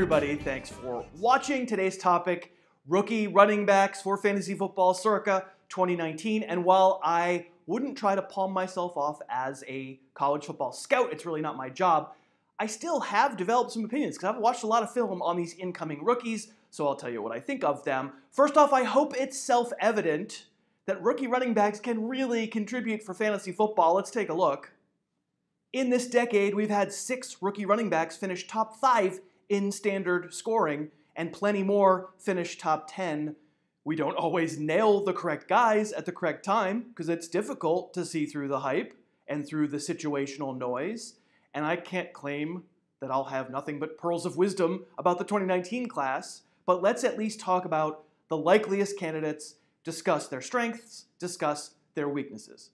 everybody. Thanks for watching. Today's topic, rookie running backs for fantasy football circa 2019. And while I wouldn't try to palm myself off as a college football scout, it's really not my job, I still have developed some opinions because I've watched a lot of film on these incoming rookies, so I'll tell you what I think of them. First off, I hope it's self-evident that rookie running backs can really contribute for fantasy football. Let's take a look. In this decade, we've had 6 rookie running backs finish top 5 in standard scoring, and plenty more finish top 10. We don't always nail the correct guys at the correct time because it's difficult to see through the hype and through the situational noise. And I can't claim that I'll have nothing but pearls of wisdom about the 2019 class, but let's at least talk about the likeliest candidates, discuss their strengths, discuss their weaknesses.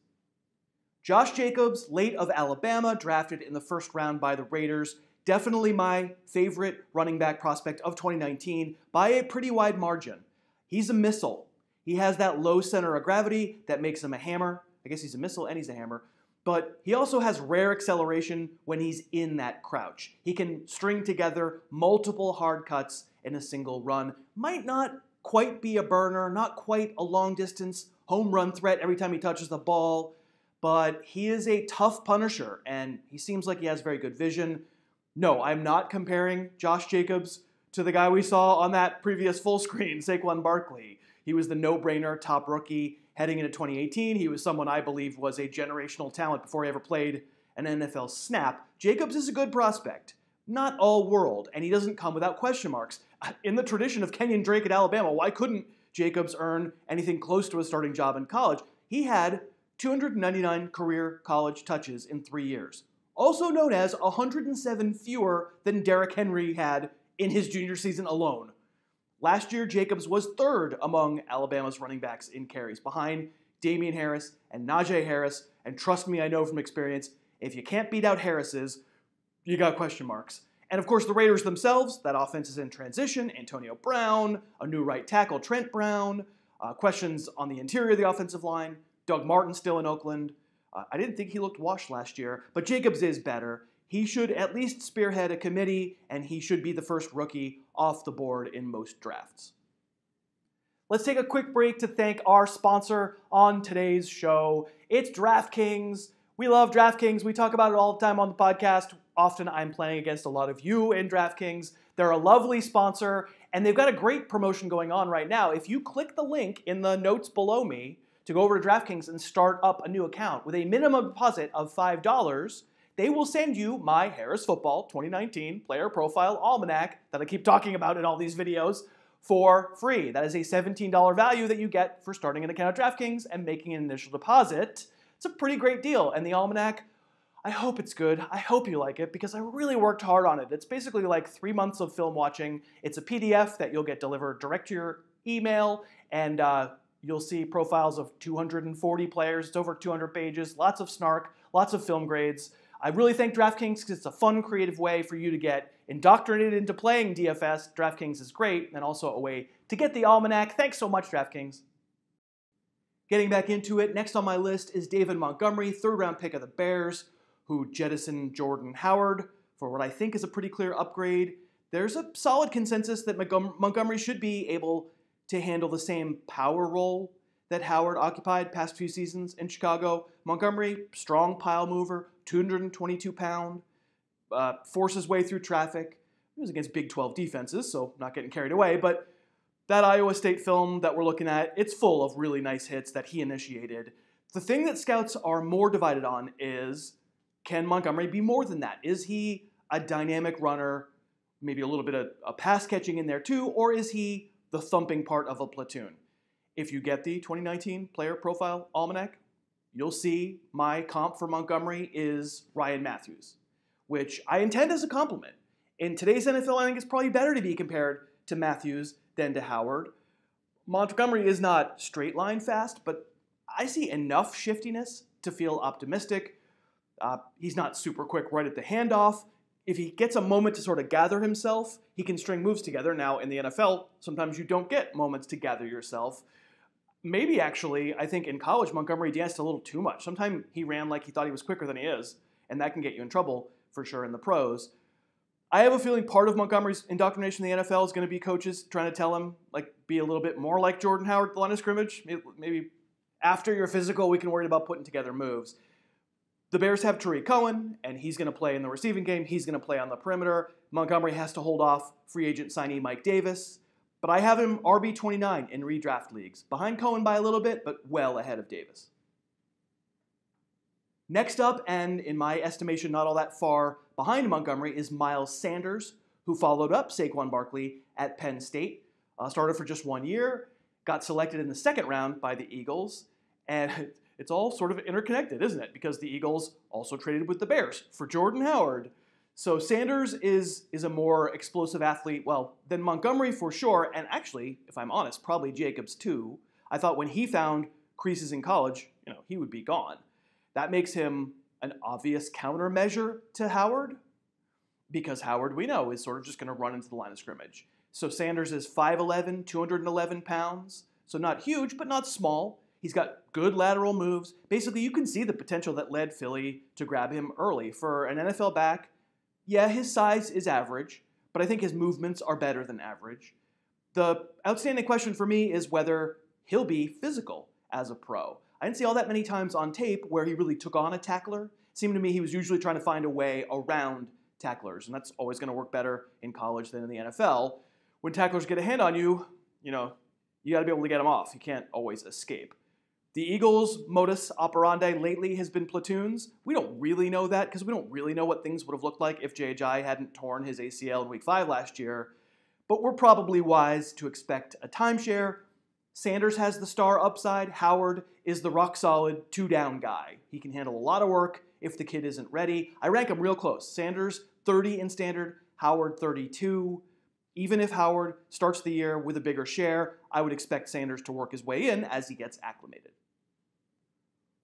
Josh Jacobs, late of Alabama, drafted in the first round by the Raiders, definitely my favorite running back prospect of 2019 by a pretty wide margin. He's a missile. He has that low center of gravity that makes him a hammer. I guess he's a missile and he's a hammer. But he also has rare acceleration when he's in that crouch. He can string together multiple hard cuts in a single run. Might not quite be a burner, not quite a long distance home run threat every time he touches the ball, but he is a tough punisher and he seems like he has very good vision. No, I'm not comparing Josh Jacobs to the guy we saw on that previous full screen, Saquon Barkley. He was the no-brainer top rookie. Heading into 2018, he was someone I believe was a generational talent before he ever played an NFL snap. Jacobs is a good prospect, not all world, and he doesn't come without question marks. In the tradition of Kenyon Drake at Alabama, why couldn't Jacobs earn anything close to a starting job in college? He had 299 career college touches in 3 years, also known as 107 fewer than Derrick Henry had in his junior season alone. Last year, Jacobs was third among Alabama's running backs in carries, behind Damian Harris and Najee Harris. And trust me, I know from experience, if you can't beat out Harris's, you got question marks. And of course, the Raiders themselves, that offense is in transition. Antonio Brown, a new right tackle, Trent Brown, questions on the interior of the offensive line. Doug Martin still in Oakland. I didn't think he looked washed last year, but Jacobs is better. He should at least spearhead a committee, and he should be the first rookie off the board in most drafts. Let's take a quick break to thank our sponsor on today's show. It's DraftKings. We love DraftKings. We talk about it all the time on the podcast. Often I'm playing against a lot of you in DraftKings. They're a lovely sponsor, and they've got a great promotion going on right now. If you click the link in the notes below me to go over to DraftKings and start up a new account with a minimum deposit of $5, they will send you my Harris Football 2019 Player Profile Almanac that I keep talking about in all these videos for free. That is a $17 value that you get for starting an account at DraftKings and making an initial deposit. It's a pretty great deal. And the Almanac, I hope it's good. I hope you like it because I really worked hard on it. It's basically like 3 months of film watching. It's a PDF that you'll get delivered direct to your email, and you'll see profiles of 240 players. It's over 200 pages, lots of snark, lots of film grades. I really thank DraftKings because it's a fun, creative way for you to get indoctrinated into playing DFS. DraftKings is great, and also a way to get the Almanac. Thanks so much, DraftKings. Getting back into it, next on my list is David Montgomery, third-round pick of the Bears, who jettisoned Jordan Howard for what I think is a pretty clear upgrade. There's a solid consensus that Montgomery should be able to handle the same power role that Howard occupied past few seasons in Chicago. Montgomery, strong pile mover, 222-pound, forced his way through traffic. It was against Big 12 defenses, so not getting carried away, but that Iowa State film that we're looking at, it's full of really nice hits that he initiated. The thing that scouts are more divided on is, can Montgomery be more than that? Is he a dynamic runner, maybe a little bit of a pass catching in there too, or is he the thumping part of a platoon? If you get the 2019 Player Profile Almanac, you'll see my comp for Montgomery is Ryan Matthews, which I intend as a compliment. In today's NFL, I think it's probably better to be compared to Matthews than to Howard. Montgomery is not straight line fast, but I see enough shiftiness to feel optimistic. He's not super quick right at the handoff. If he gets a moment to sort of gather himself, he can string moves together. Now, in the NFL, sometimes you don't get moments to gather yourself. Maybe, actually, I think in college, Montgomery danced a little too much. Sometimes he ran like he thought he was quicker than he is, and that can get you in trouble for sure in the pros. I have a feeling part of Montgomery's indoctrination in the NFL is going to be coaches trying to tell him, like, be a little bit more like Jordan Howard at the line of scrimmage. Maybe after your physical, we can worry about putting together moves. The Bears have Tarik Cohen, and he's going to play in the receiving game. He's going to play on the perimeter. Montgomery has to hold off free agent signee Mike Davis. But I have him RB29 in redraft leagues. Behind Cohen by a little bit, but well ahead of Davis. Next up, and in my estimation not all that far behind Montgomery, is Miles Sanders, who followed up Saquon Barkley at Penn State. Started for just 1 year, got selected in the second round by the Eagles, and it's all sort of interconnected, isn't it? Because the Eagles also traded with the Bears for Jordan Howard. So Sanders is a more explosive athlete, well, than Montgomery for sure, and actually, if I'm honest, probably Jacobs too. I thought when he found creases in college, you know, he would be gone. That makes him an obvious countermeasure to Howard, because Howard, we know, is sort of just going to run into the line of scrimmage. So Sanders is 5'11", 211 pounds, so not huge, but not small. He's got good lateral moves. Basically, you can see the potential that led Philly to grab him early. For an NFL back, yeah, his size is average, but I think his movements are better than average. The outstanding question for me is whether he'll be physical as a pro. I didn't see all that many times on tape where he really took on a tackler. It seemed to me he was usually trying to find a way around tacklers, and that's always going to work better in college than in the NFL. When tacklers get a hand on you, you know, you got to be able to get them off. You can't always escape. The Eagles' modus operandi lately has been platoons. We don't really know that because we don't really know what things would have looked like if JHI hadn't torn his ACL in Week 5 last year, but we're probably wise to expect a timeshare. Sanders has the star upside. Howard is the rock-solid two-down guy. He can handle a lot of work if the kid isn't ready. I rank him real close. Sanders, 30 in standard. Howard, 32. Even if Howard starts the year with a bigger share, I would expect Sanders to work his way in as he gets acclimated.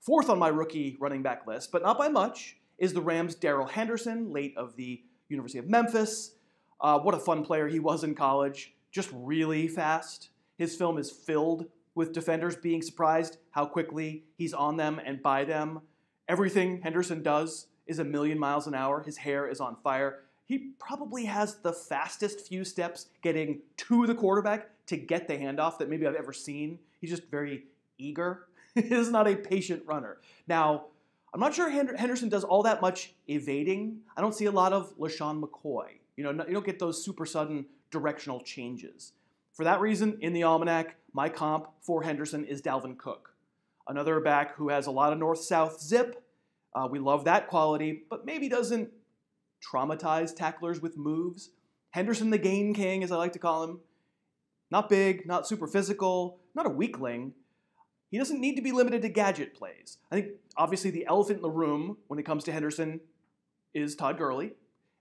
Fourth on my rookie running back list, but not by much, is the Rams' Darrell Henderson, late of the University of Memphis. What a fun player he was in college. Just really fast. His film is filled with defenders being surprised how quickly he's on them and by them. Everything Henderson does is a million miles an hour. His hair is on fire. He probably has the fastest few steps getting to the quarterback to get the handoff that maybe I've ever seen. He's just very eager. He is not a patient runner. Now, I'm not sure Henderson does all that much evading. I don't see a lot of LaShawn McCoy. You know, you don't get those super sudden directional changes. For that reason, in the almanac, my comp for Henderson is Dalvin Cook, another back who has a lot of north-south zip. We love that quality, but maybe doesn't traumatize tacklers with moves. Henderson the gain king, as I like to call him. Not big, not super physical, not a weakling. He doesn't need to be limited to gadget plays. I think, obviously, the elephant in the room when it comes to Henderson is Todd Gurley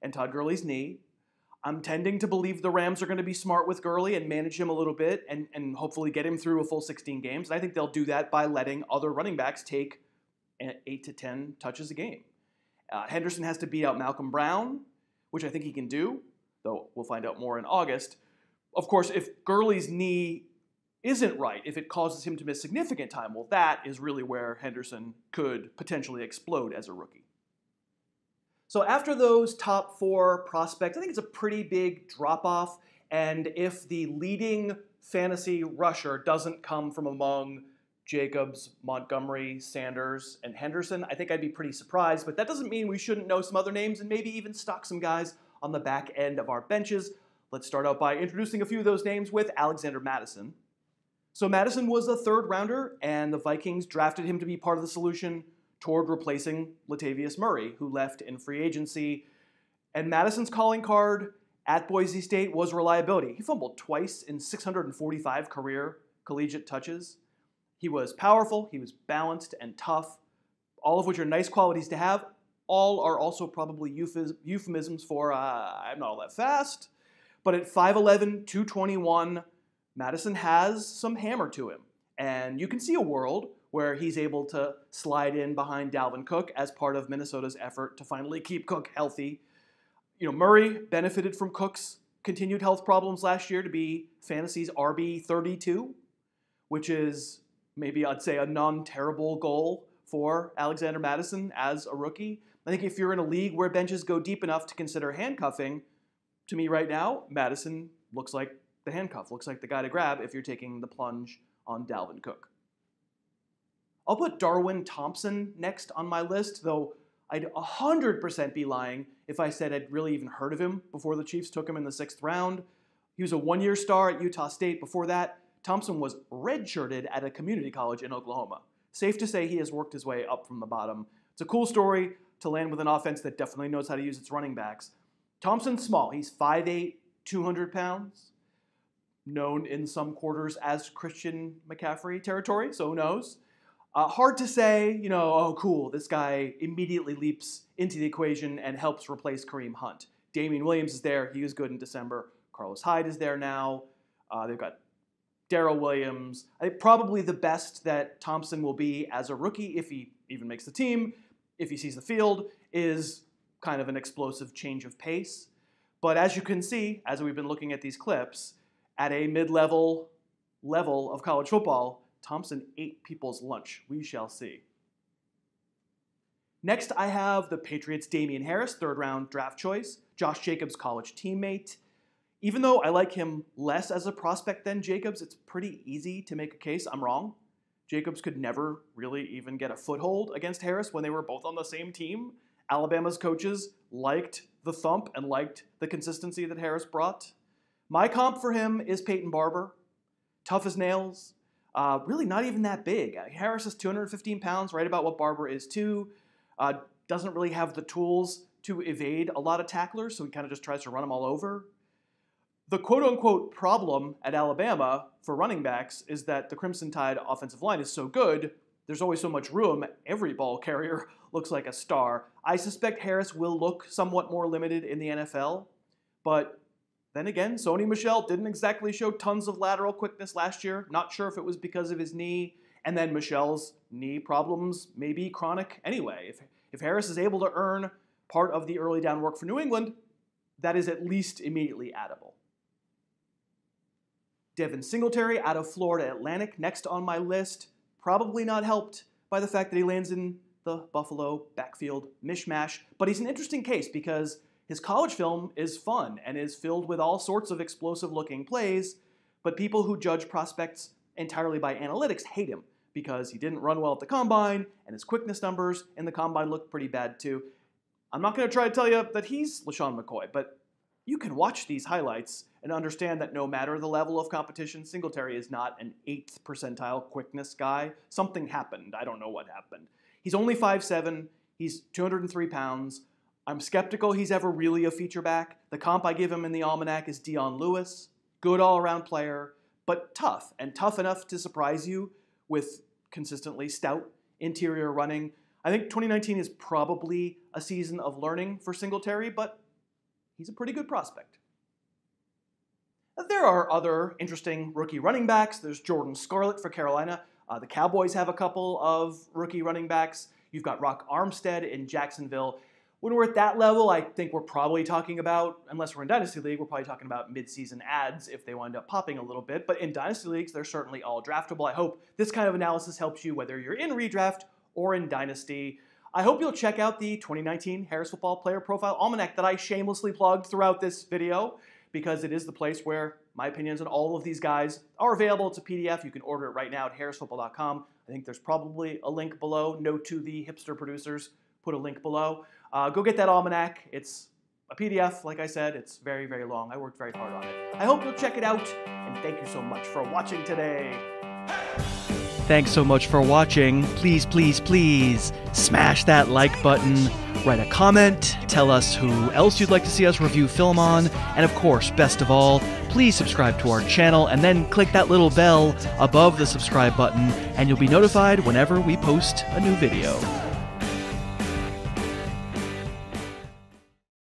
and Todd Gurley's knee. I'm tending to believe the Rams are going to be smart with Gurley and manage him a little bit and hopefully get him through a full 16 games. And I think they'll do that by letting other running backs take 8 to 10 touches a game. Henderson has to beat out Malcolm Brown, which I think he can do, though we'll find out more in August. Of course, if Gurley's knee isn't right, if it causes him to miss significant time, well, that is really where Henderson could potentially explode as a rookie. So after those top four prospects, I think it's a pretty big drop-off. And if the leading fantasy rusher doesn't come from among Jacobs, Montgomery, Sanders, and Henderson, I think I'd be pretty surprised. But that doesn't mean we shouldn't know some other names and maybe even stock some guys on the back end of our benches. Let's start out by introducing a few of those names with Alexander Mattison. So Madison was a third-rounder, and the Vikings drafted him to be part of the solution toward replacing Latavius Murray, who left in free agency. And Madison's calling card at Boise State was reliability. He fumbled twice in 645 career collegiate touches. He was powerful, he was balanced and tough, all of which are nice qualities to have. All are also probably euphemisms for, I'm not all that fast. But at 5'11", 221, Madison has some hammer to him. And you can see a world where he's able to slide in behind Dalvin Cook as part of Minnesota's effort to finally keep Cook healthy. You know, Murray benefited from Cook's continued health problems last year to be fantasy's RB32, which is maybe, I'd say, a non-terrible goal for Alexander Mattison as a rookie. I think if you're in a league where benches go deep enough to consider handcuffing, to me right now, Madison looks like the handcuff, looks like the guy to grab if you're taking the plunge on Dalvin Cook. I'll put Darwin Thompson next on my list, though I'd 100% be lying if I said I'd really even heard of him before the Chiefs took him in the 6th round. He was a one-year star at Utah State. Before that, Thompson was redshirted at a community college in Oklahoma. Safe to say he has worked his way up from the bottom. It's a cool story to land with an offense that definitely knows how to use its running backs. Thompson's small. He's 5'8", 200 pounds, known in some quarters as Christian McCaffrey territory, so who knows? Hard to say, you know, oh, cool, this guy immediately leaps into the equation and helps replace Kareem Hunt. Damian Williams is there. He was good in December. Carlos Hyde is there now. They've got Darrell Williams. I think probably the best that Thompson will be as a rookie, if he even makes the team, if he sees the field, is kind of an explosive change of pace. But as you can see, as we've been looking at these clips, at a mid-level level of college football, Thompson ate people's lunch. We shall see. Next, I have the Patriots' Damian Harris, 3rd round draft choice, Josh Jacobs' college teammate. Even though I like him less as a prospect than Jacobs, it's pretty easy to make a case I'm wrong. Jacobs could never really even get a foothold against Harris when they were both on the same team. Alabama's coaches liked the thump and liked the consistency that Harris brought. My comp for him is Peyton Barber. Tough as nails. Really not even that big. Harris is 215 pounds, right about what Barber is too. Doesn't really have the tools to evade a lot of tacklers, so he kind of just tries to run them all over. The quote-unquote problem at Alabama for running backs is that the Crimson Tide offensive line is so good, there's always so much room. Every ball carrier looks like a star. I suspect Harris will look somewhat more limited in the NFL, but then again, Sony Michel didn't exactly show tons of lateral quickness last year. Not sure if it was because of his knee, and then Michel's knee problems may be chronic anyway. If Harris is able to earn part of the early down work for New England, that is at least immediately addable. Devin Singletary out of Florida Atlantic, next on my list. Probably not helped by the fact that he lands in the Buffalo backfield mishmash, but he's an interesting case because his college film is fun and is filled with all sorts of explosive-looking plays, but people who judge prospects entirely by analytics hate him because he didn't run well at the combine, and his quickness numbers in the combine looked pretty bad too. I'm not going to try to tell you that he's LaShawn McCoy, but you can watch these highlights and understand that no matter the level of competition, Singletary is not an 8th percentile quickness guy. Something happened. I don't know what happened. He's only 5'7". He's 203 pounds. I'm skeptical he's ever really a feature back. The comp I give him in the Almanac is Dion Lewis. Good all-around player, but tough, and tough enough to surprise you with consistently stout interior running. I think 2019 is probably a season of learning for Singletary, but he's a pretty good prospect. There are other interesting rookie running backs. There's Jordan Scarlett for Carolina. The Cowboys have a couple of rookie running backs. You've got Rock Armstead in Jacksonville. When we're at that level, I think we're probably talking about, unless we're in Dynasty League, we're probably talking about mid-season ads if they wind up popping a little bit. But in Dynasty Leagues, they're certainly all draftable. I hope this kind of analysis helps you whether you're in redraft or in Dynasty. I hope you'll check out the 2019 Harris Football Player Profile Almanac that I shamelessly plugged throughout this video because it is the place where my opinions on all of these guys are available. It's a PDF. You can order it right now at harrisfootball.com. I think there's probably a link below. Note to the hipster producers, put a link below. Go get that almanac. It's a PDF, like I said. It's very, very long. I worked very hard on it. I hope you'll check it out, and thank you so much for watching today. Thanks so much for watching. Please, please, please smash that like button, write a comment, tell us who else you'd like to see us review film on, and of course, best of all, please subscribe to our channel and then click that little bell above the subscribe button, and you'll be notified whenever we post a new video.